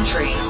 entry.